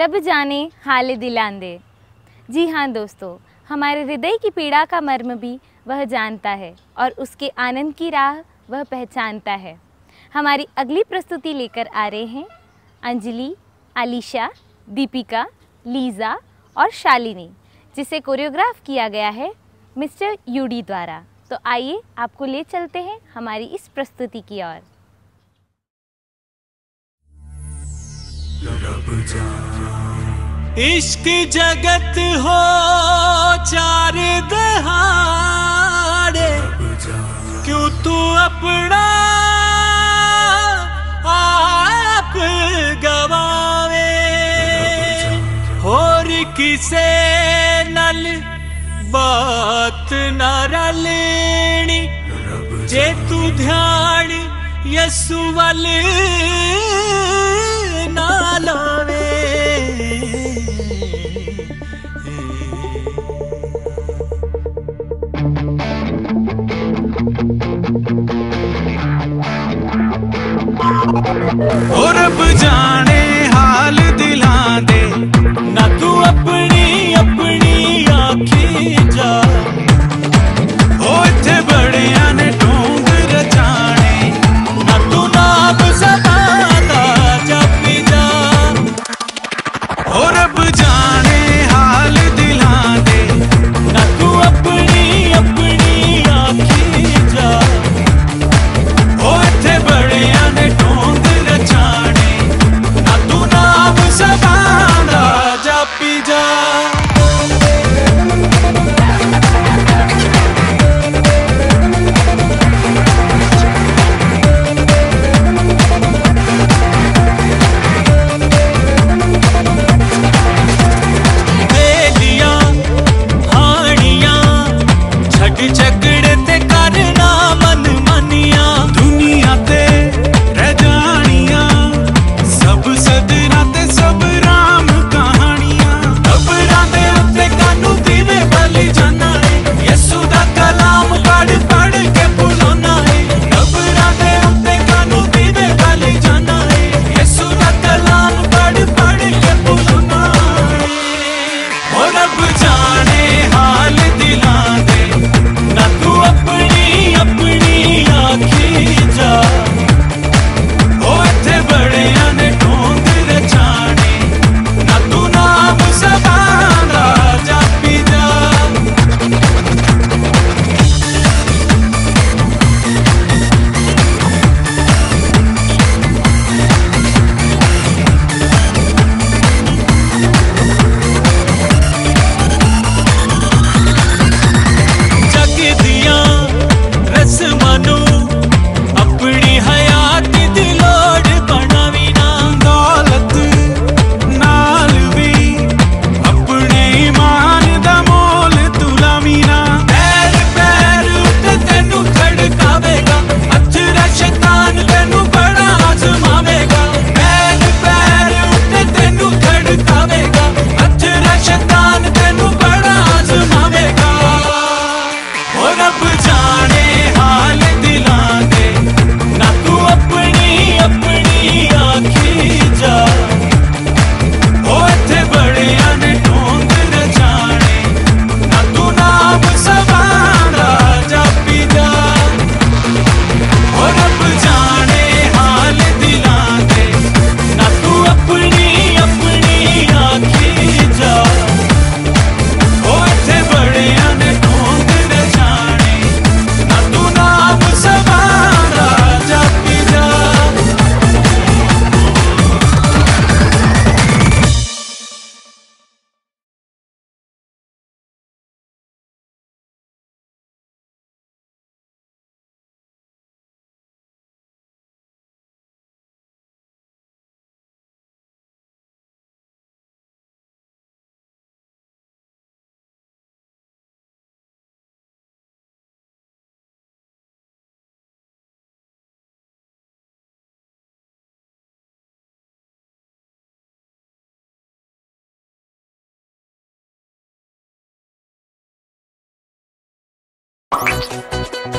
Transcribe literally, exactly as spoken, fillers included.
रब जाने हाले दिलांदे। जी हाँ दोस्तों, हमारे हृदय की पीड़ा का मर्म भी वह जानता है और उसके आनंद की राह वह पहचानता है। हमारी अगली प्रस्तुति लेकर आ रहे हैं अंजलि, अलीशा, दीपिका, लीजा और शालिनी, जिसे कोरियोग्राफ किया गया है मिस्टर यूडी द्वारा। तो आइए आपको ले चलते हैं हमारी इस प्रस्तुति की ओर। इश्क जगत हो चार दहाड़े, क्यों तू अपना आप गवावे। और किसे नल बात न रलनी, जे तू ध्यान यसु वल ना लावे। और रब जाने हाल दिला दे ना, तू अपनी अपनी आखी जा। ओ इत्थे बड़िया ने ढोंग रचाने ना, तू नाम समादा जापी जा। और रब जाने हाल दिला दे ना, तू अपनी अपनी आखी जा। ओ इत्थे बड़िया ने ढोंग रचाने ना, तू नाम समादा जापी जा। Thank you.